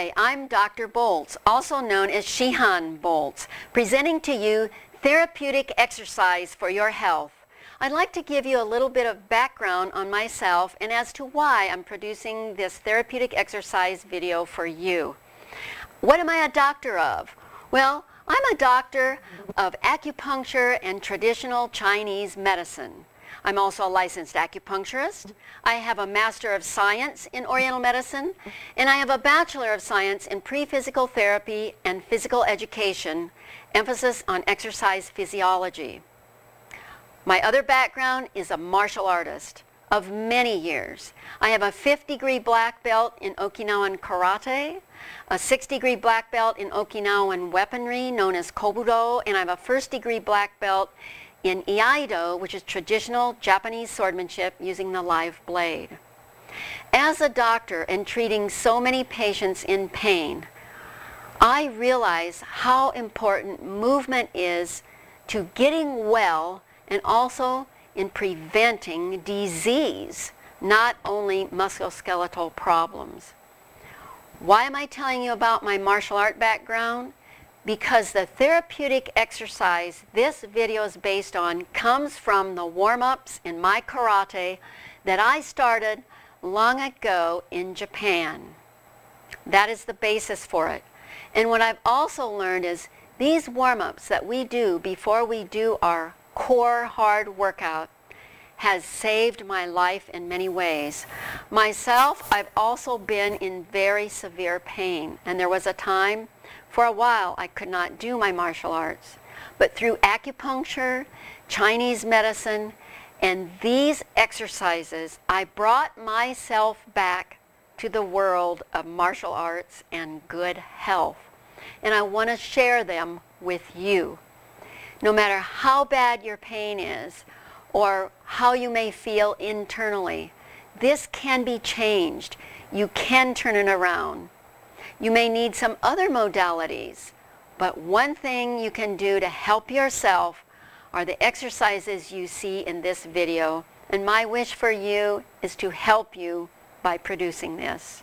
Hi, I'm Dr. Bolz, also known as Shihan Bolz, presenting to you therapeutic exercise for your health. I'd like to give you a little bit of background on myself and as to why I'm producing this therapeutic exercise video for you. What am I a doctor of? Well, I'm a doctor of acupuncture and traditional Chinese medicine. I'm also a licensed acupuncturist. I have a Master of Science in Oriental Medicine, and I have a Bachelor of Science in Pre-Physical Therapy and Physical Education, emphasis on exercise physiology. My other background is a martial artist of many years. I have a 5th-degree black belt in Okinawan karate, a 6th-degree black belt in Okinawan weaponry known as kobudo, and I have a 1st-degree black belt in Iaido, which is traditional Japanese swordsmanship using the live blade. As a doctor and treating so many patients in pain, I realize how important movement is to getting well and also in preventing disease, not only musculoskeletal problems. Why am I telling you about my martial art background? Because the therapeutic exercise this video is based on comes from the warm-ups in my karate that I started long ago in Japan. That is the basis for it. And what I've also learned is these warm-ups that we do before we do our core hard workout has saved my life in many ways. Myself, I've also been in very severe pain, and there was a time for a while I could not do my martial arts, but through acupuncture, Chinese medicine, and these exercises, I brought myself back to the world of martial arts and good health, and I want to share them with you. No matter how bad your pain is or how you may feel internally, this can be changed. You can turn it around. You may need some other modalities, but one thing you can do to help yourself are the exercises you see in this video, and my wish for you is to help you by producing this.